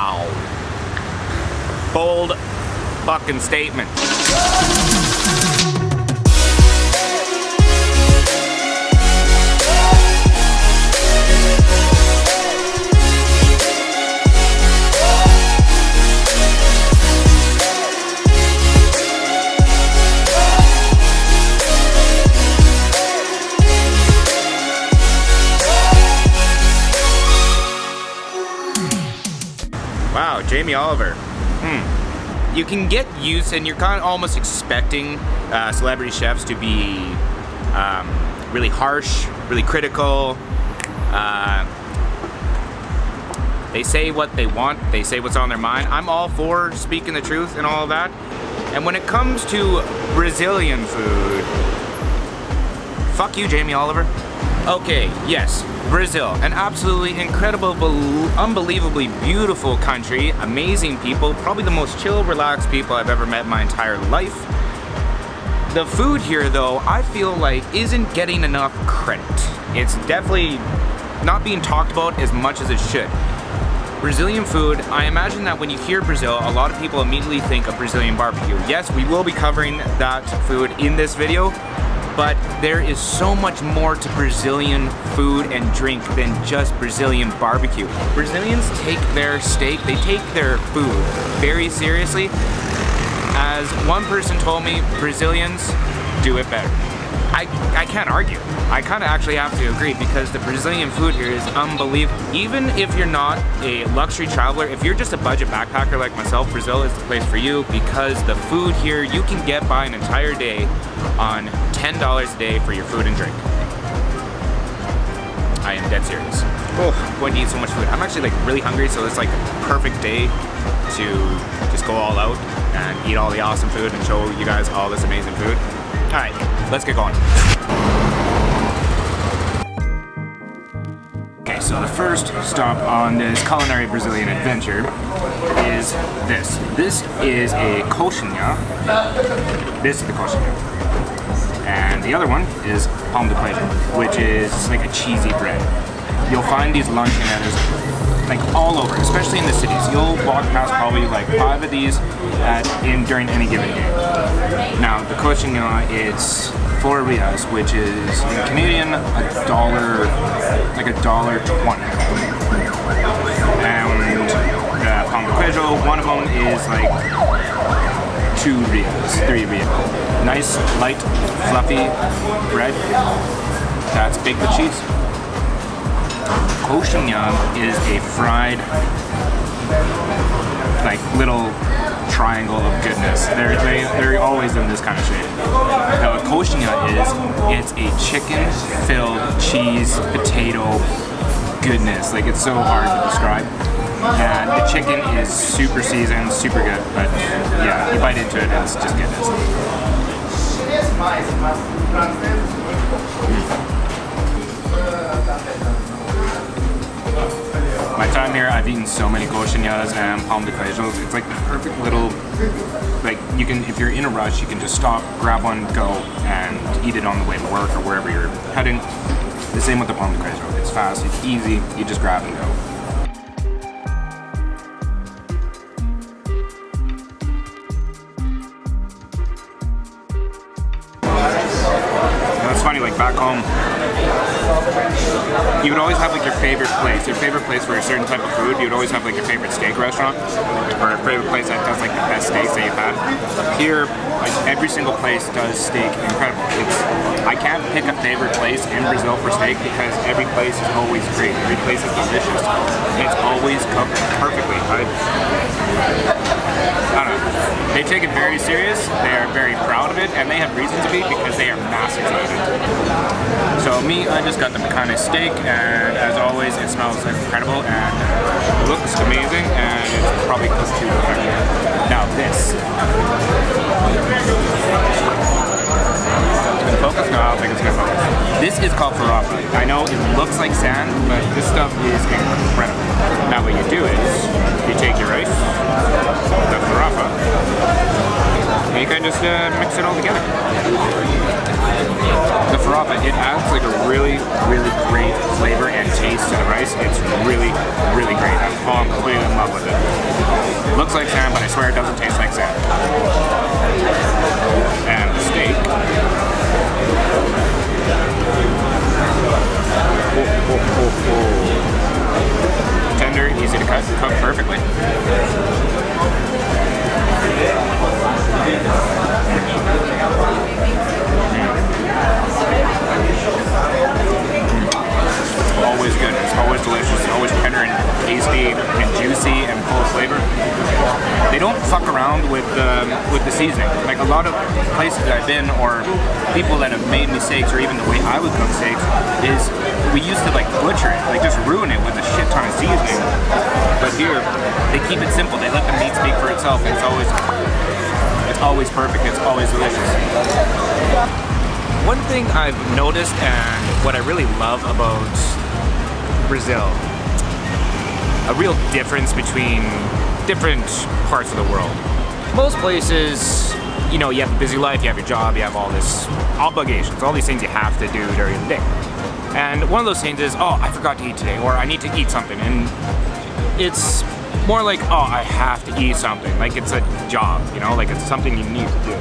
Wow. Bold fucking statement. Wow, Jamie Oliver. You can get used, and you're kind of almost expecting celebrity chefs to be really harsh, really critical. They say what they want, they say what's on their mind. I'm all for speaking the truth and all of that. And when it comes to Brazilian food, fuck you, Jamie Oliver. Okay, yes. Brazil, an absolutely incredible, unbelievably beautiful country, amazing people, probably the most chill, relaxed people I've ever met in my entire life. The food here though, I feel like isn't getting enough credit. It's definitely not being talked about as much as it should. Brazilian food, I imagine that when you hear Brazil, a lot of people immediately think of Brazilian barbecue. Yes, we will be covering that food in this video, but there is so much more to Brazilian food and drink than just Brazilian barbecue. Brazilians take their steak, they take their food very seriously. As one person told me, Brazilians do it better. I can't argue. I kind of actually have to agree, because the Brazilian food here is unbelievable. Even if you're not a luxury traveler, if you're just a budget backpacker like myself, Brazil is the place for you, because the food here, you can get by an entire day on $10 a day for your food and drink. I am dead serious. Oh, I'm going to eat so much food. I'm actually like really hungry, so it's like a perfect day to just go all out and eat all the awesome food and show you guys all this amazing food. All right, let's get going. Okay, so the first stop on this culinary Brazilian adventure is this. This is a coxinha. This is the coxinha. And the other one is pão de queijo, which is like a cheesy bread. You'll find these lanchonetas like all over, especially in the cities. You'll walk past probably like 5 of these during any given day. Now the coxinha, it's 4 reais, which is in Canadian $1.20. And pão de queijo, one of them is like 2 reais, 3 reais. Nice, light, fluffy bread. That's baked with cheese. Coxinha is a fried, like little triangle of goodness. They're always in this kind of shape. Now what coxinha is, it's a chicken-filled cheese potato goodness. Like, it's so hard to describe. And the chicken is super seasoned, super good, but yeah, you bite into it and it's just goodness. My time here, I've eaten so many coxinhas and pão de queijos. It's like the perfect little, like, you can, if you're in a rush, you can just stop, grab one, go, and eat it on the way to work or wherever you're heading. The same with the pão de queijo. It's fast, it's easy, you just grab and go. Funny, like back home, you would always have like your favorite place for a certain type of food. You would always have like your favorite steak restaurant or a favorite place that does like the best steaks that you've had. Here, like every single place does steak incredible. I can't pick a favorite place in Brazil for steak, because every place is always great. Every place is delicious. It's always cooked perfectly. I don't know. They take it very serious. They are very proud of it, and they have reason to be, because they are masters at it. So me, I just got the Picanha steak, and as always, it smells incredible and looks amazing, and it's probably cooked too perfectly. Now this. It's gonna focus? No, I don't think it's gonna focus. This is called Farofa. I know it looks like sand, but this stuff is incredible. Now what you do is, you take your rice, the farofa, and you kind of just mix it all together. The farofa, it adds like a really, really great flavor and taste to the rice. It's really, really great. I'm completely in love with it. looks like Sam, but I swear it doesn't taste like Sam. And the steak. Tender, easy to cut, cooked perfectly. Always good, it's always delicious, it's always tender and tasty and juicy and full of flavor. They don't fuck around with the seasoning. Like a lot of places that I've been or people that have made me steaks or even the way I would cook steaks is we used to like butcher it, like just ruin it with a shit ton of seasoning. But here, they keep it simple, they let the meat speak for itself. And it's always perfect, it's always delicious. One thing I've noticed and what I really love about Brazil, a real difference between different parts of the world. Most places, you know, you have a busy life, you have your job, you have all these obligations, all these things you have to do during the day. And one of those things is, oh, I forgot to eat today, or I need to eat something. And it's more like, oh, I have to eat something. Like it's a job, you know, like it's something you need to do.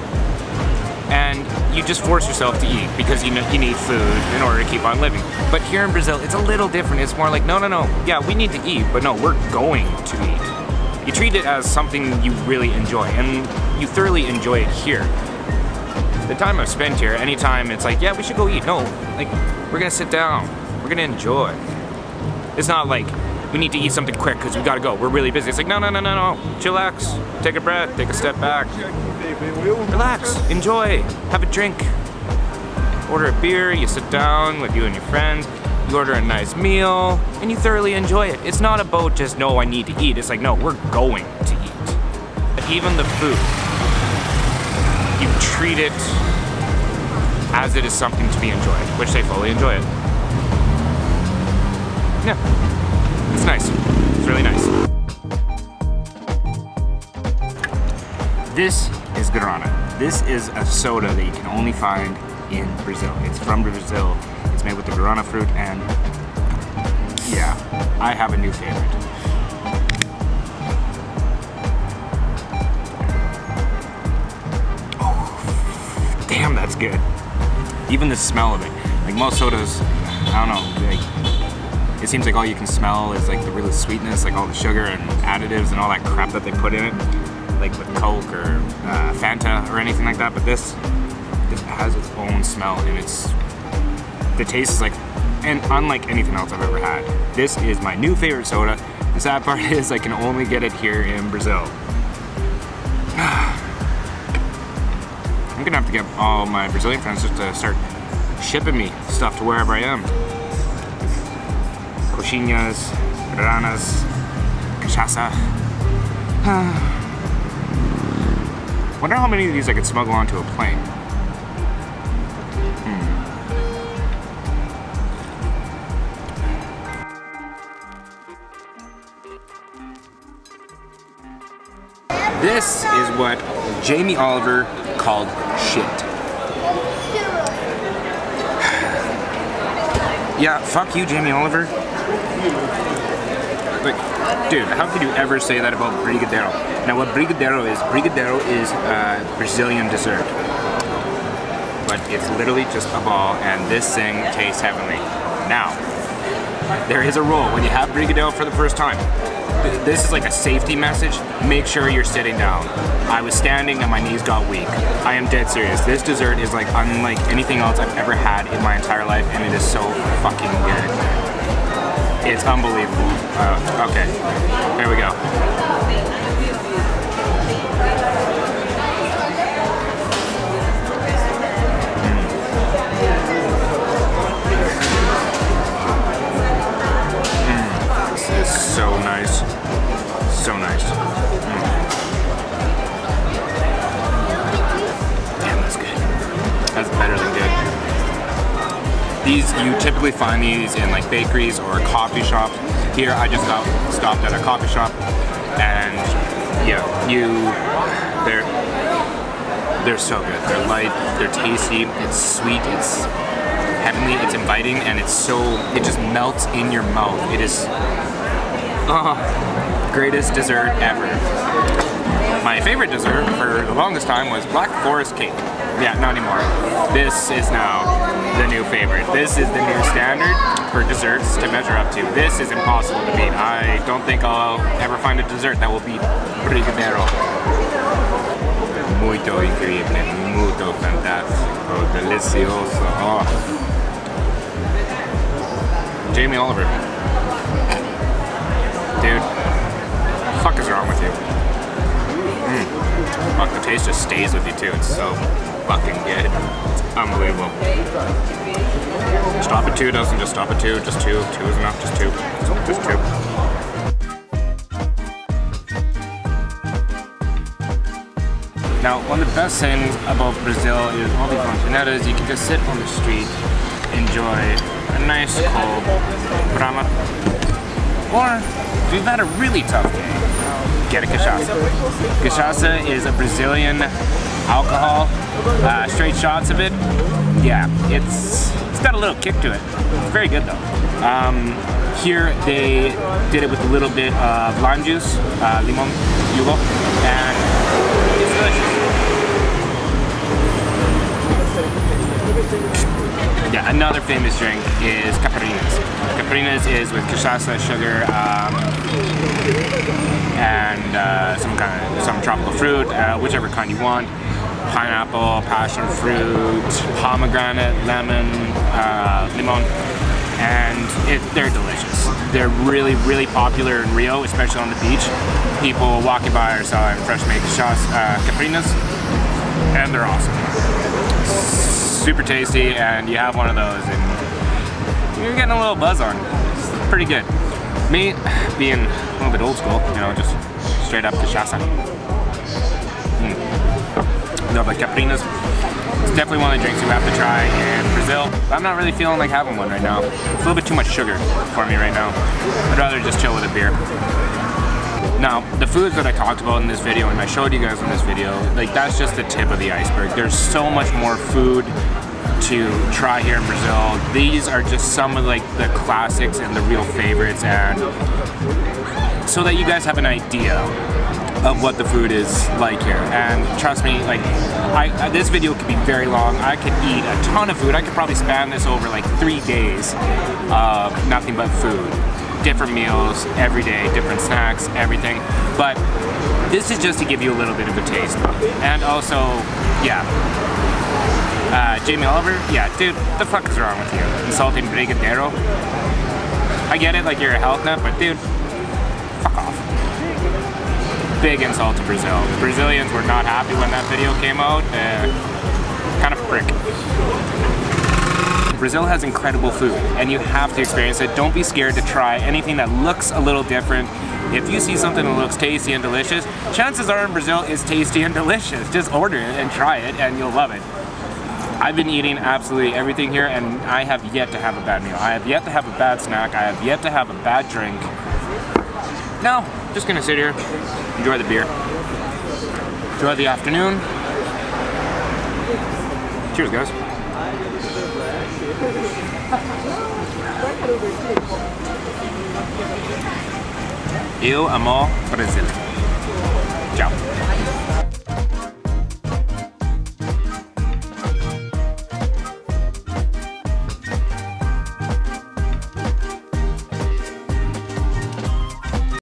And you just force yourself to eat because you know you need food in order to keep on living. But here in Brazil, it's a little different. It's more like, no, no, no, yeah, we need to eat, but no, we're going to eat. You treat it as something you really enjoy, and you thoroughly enjoy it here. The time I've spent here, anytime it's like, yeah, we should go eat. No, like, we're gonna sit down. We're gonna enjoy. It's not like, we need to eat something quick because we gotta go, we're really busy. It's like, no, no, no, no, no, chillax, take a breath, take a step back. Relax, enjoy, have a drink. Order a beer, you sit down with you and your friends, you order a nice meal, and you thoroughly enjoy it. It's not about just, no, I need to eat. It's like, no, we're going to eat. But even the food, you treat it as it is something to be enjoyed, which they fully enjoy it. Yeah. It's nice. It's really nice. This is guaraná. This is a soda that you can only find in Brazil. It's from Brazil. It's made with the guaraná fruit, and yeah, I have a new favorite. Oh, damn, that's good. Even the smell of it. Like most sodas, I don't know, like, it seems like all you can smell is like the real sweetness, like all the sugar and additives and all that crap that they put in it, like with Coke or Fanta or anything like that. But this has its own smell, and the taste is like, and unlike anything else I've ever had. This is my new favorite soda. The sad part is I can only get it here in Brazil. I'm gonna have to get all my Brazilian friends just to start shipping me stuff to wherever I am. Coxinhas, grananas, cachaça. Wonder how many of these I could smuggle onto a plane. This is what Jamie Oliver called shit. Yeah, fuck you, Jamie Oliver. Like, dude, how could you ever say that about brigadeiro? Now, what brigadeiro is Brazilian dessert. But it's literally just a ball, and this thing tastes heavenly. Now, there is a rule. When you have brigadeiro for the first time, this is like a safety message. Make sure you're sitting down. I was standing and my knees got weak. I am dead serious. This dessert is like unlike anything else I've ever had in my entire life, and it is so fucking good. It's unbelievable. Okay, there we go. This is so nice. So nice. Damn, that's good. That's better than good. These, you typically find these in like bakeries or coffee shops. Here, I just stopped at a coffee shop, and yeah, they're so good. They're light, they're tasty, it's sweet, it's heavenly, it's inviting, and it just melts in your mouth. It is, greatest dessert ever. My favorite dessert for the longest time was black forest cake. Yeah, not anymore. This is now the new favorite. This is the new standard for desserts to measure up to. This is impossible to beat. I don't think I'll ever find a dessert that will beat brigadeiro. Muito increíble, muito fantástico, delicioso. Oh. Jamie Oliver. Dude, what the fuck is wrong with you? Fuck, the taste just stays with you too. It's so fucking good. It's unbelievable. Stop at two doesn't just stop at two. Just two. Two is enough. Just two. Just two. Now, one of the best things about Brazil is all the cantinas. You can just sit on the street, enjoy a nice cold Brahma, or if you've had a really tough day, get a cachaça. Cachaça is a Brazilian alcohol. Straight shots of it, yeah, it's got a little kick to it. It's very good though. Here they did it with a little bit of lime juice, limon yugo, and it's delicious. Yeah, another famous drink is caipirinhas. Caipirinhas is with cachaça, sugar, and some tropical fruit, whichever kind you want. Pineapple, passion fruit, pomegranate, lemon, limon, and they're delicious. They're really, really popular in Rio, especially on the beach. People walking by are selling fresh made caipirinhas, and they're awesome. Super tasty, and you have one of those, and you're getting a little buzz on. It's pretty good. Me, being a little bit old school, you know, just straight up cachaça. No, but caipirinhas, it's definitely one of the drinks you have to try in Brazil. I'm not really feeling like having one right now. It's a little bit too much sugar for me right now. I'd rather just chill with a beer. Now, the foods that I talked about in this video and I showed you guys in this video, like that's just the tip of the iceberg. There's so much more food to try here in Brazil. These are just some of like the classics and the real favorites, and so that you guys have an idea of what the food is like here. And trust me, like this video could be very long. I could eat a ton of food. I could probably span this over like 3 days of nothing but food. Different meals every day, different snacks, everything. But this is just to give you a little bit of a taste. And also, yeah. Jamie Oliver, yeah, dude, the fuck is wrong with you? Insulting brigadeiro? I get it, like you're a health nut, but dude, fuck off. Big insult to Brazil. Brazilians were not happy when that video came out, kind of prick. Brazil has incredible food, and you have to experience it. Don't be scared to try anything that looks a little different. If you see something that looks tasty and delicious, chances are in Brazil it's tasty and delicious. Just order it and try it, and you'll love it. I've been eating absolutely everything here, and I have yet to have a bad meal. I have yet to have a bad snack. I have yet to have a bad drink. No, just gonna sit here, enjoy the beer. Enjoy the afternoon. Cheers, guys. Eu amo Brazil. Ciao.